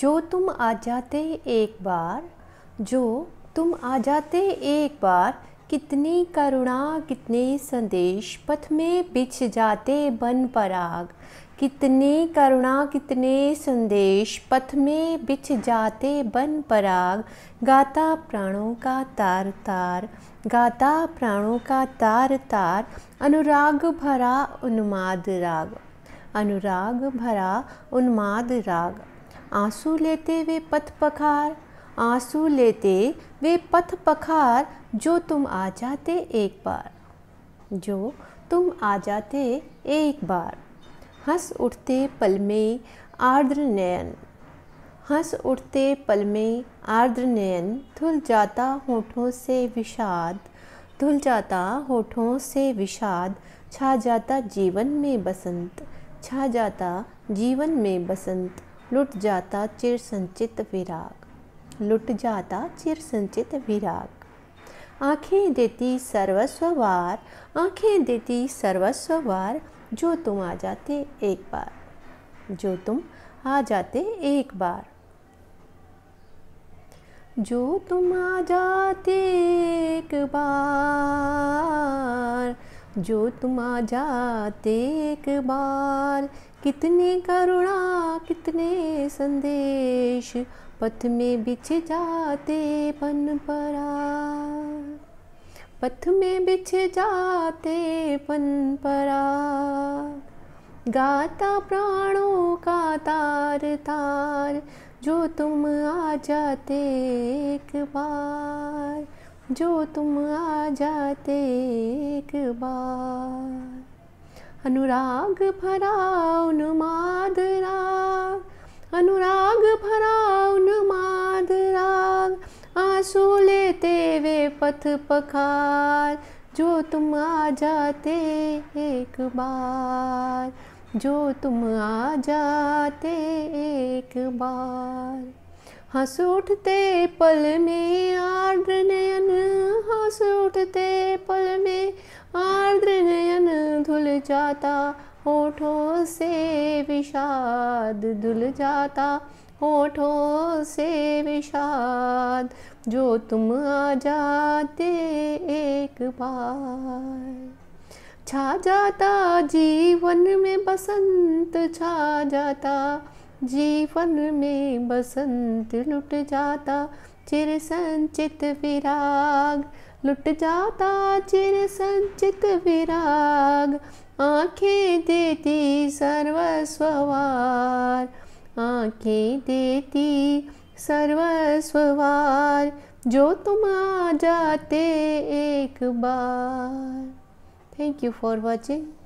जो तुम आ जाते एक बार, जो तुम आ जाते एक बार, कितनी करुणा कितने संदेश पथ में बिछ जाते बन पराग। कितनी करुणा कितने संदेश पथ में बिछ जाते बन पराग। गाता प्राणों का तार तार, गाता प्राणों का तार तार, अनुराग भरा उन्माद राग, अनुराग भरा उन्माद राग। आंसू लेते वे पथ पखार, आंसू लेते वे पथ पखार, जो तुम आ जाते एक बार, जो तुम आ जाते एक बार। हंस उठते पल में आर्द्र नयन, हंस उठते पल में आर्द्र नयन, धुल जाता होठों से विषाद, धुल जाता होठों से विषाद, छा जाता जीवन में बसंत, छा जाता जीवन में बसंत, लुट जाता चिर संचित विराग, लुट जाता चिर संचित विराग। आँखें देती सर्वस्ववार, आँखें देती सर्वस्ववार, जो तुम आ जाते एक बार, जो तुम आ जाते एक बार। जो तुम आ जाते एक बार, जो तुम आ जाते एक बार, कितने करुणा कितने संदेश पथ में बिछ जाते बन पराग, पथ में बिछ जाते बन पराग। गाता प्राणों का तार तार, जो तुम आ जाते एक बार, जो तुम आ जाते एक बार। अनुराग भरा उन्माद राग, अनुराग भरा उन्माद राग। आंसू लेते वे पथ पखार, जो तुम आ जाते एक बार, जो तुम आ जाते एक बार। हंस उठते पल में आर्द्र नयन, हंस उठते पल में आर्द्र नयन, धुल जाता होठों से विषाद, धुल जाता होठों से विषाद, जो तुम आ जाते एक बार। छा जाता जीवन में बसंत, छा जाता जीवन में बसंत, लुट जाता चिर संचित विराग, लुट जाता चिर संचित विराग। आँखें देती सर्वस्ववार, आँखें देती सर्वस्ववार, जो तुम आ जाते एक बार। Thank you for watching.